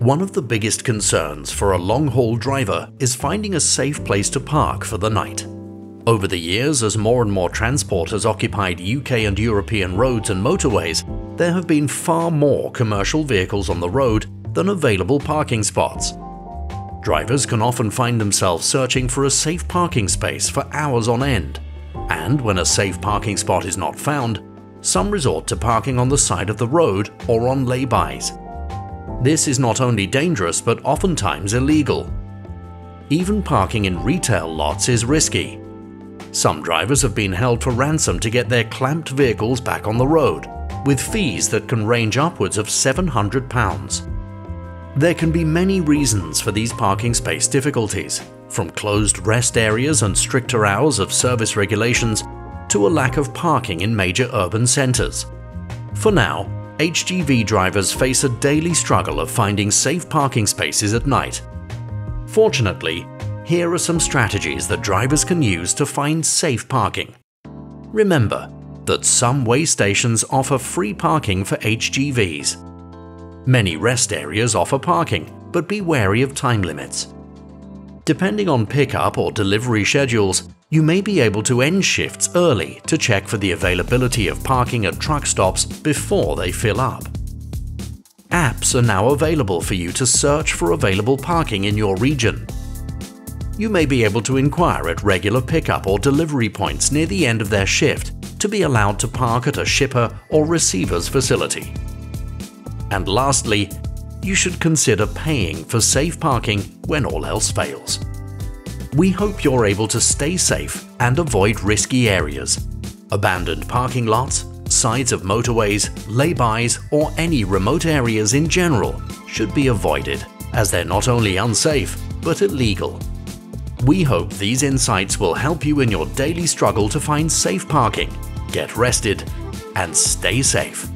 One of the biggest concerns for a long-haul driver is finding a safe place to park for the night. Over the years, as more and more transport has occupied UK and European roads and motorways, there have been far more commercial vehicles on the road than available parking spots. Drivers can often find themselves searching for a safe parking space for hours on end, and when a safe parking spot is not found, some resort to parking on the side of the road or on laybys. This is not only dangerous but oftentimes illegal. Even parking in retail lots is risky. Some drivers have been held for ransom to get their clamped vehicles back on the road, with fees that can range upwards of £700. There can be many reasons for these parking space difficulties, from closed rest areas and stricter hours of service regulations to a lack of parking in major urban centres. For now, HGV drivers face a daily struggle of finding safe parking spaces at night. Fortunately, here are some strategies that drivers can use to find safe parking. Remember that some way stations offer free parking for HGVs. Many rest areas offer parking, but be wary of time limits. Depending on pickup or delivery schedules, you may be able to end shifts early to check for the availability of parking at truck stops before they fill up. Apps are now available for you to search for available parking in your region. You may be able to inquire at regular pickup or delivery points near the end of their shift to be allowed to park at a shipper or receiver's facility. And lastly, you should consider paying for safe parking when all else fails. We hope you're able to stay safe and avoid risky areas, abandoned parking lots, sides of motorways, laybys, or any remote areas in general should be avoided, as they're not only unsafe, but illegal. We hope these insights will help you in your daily struggle to find safe parking, get rested, and stay safe.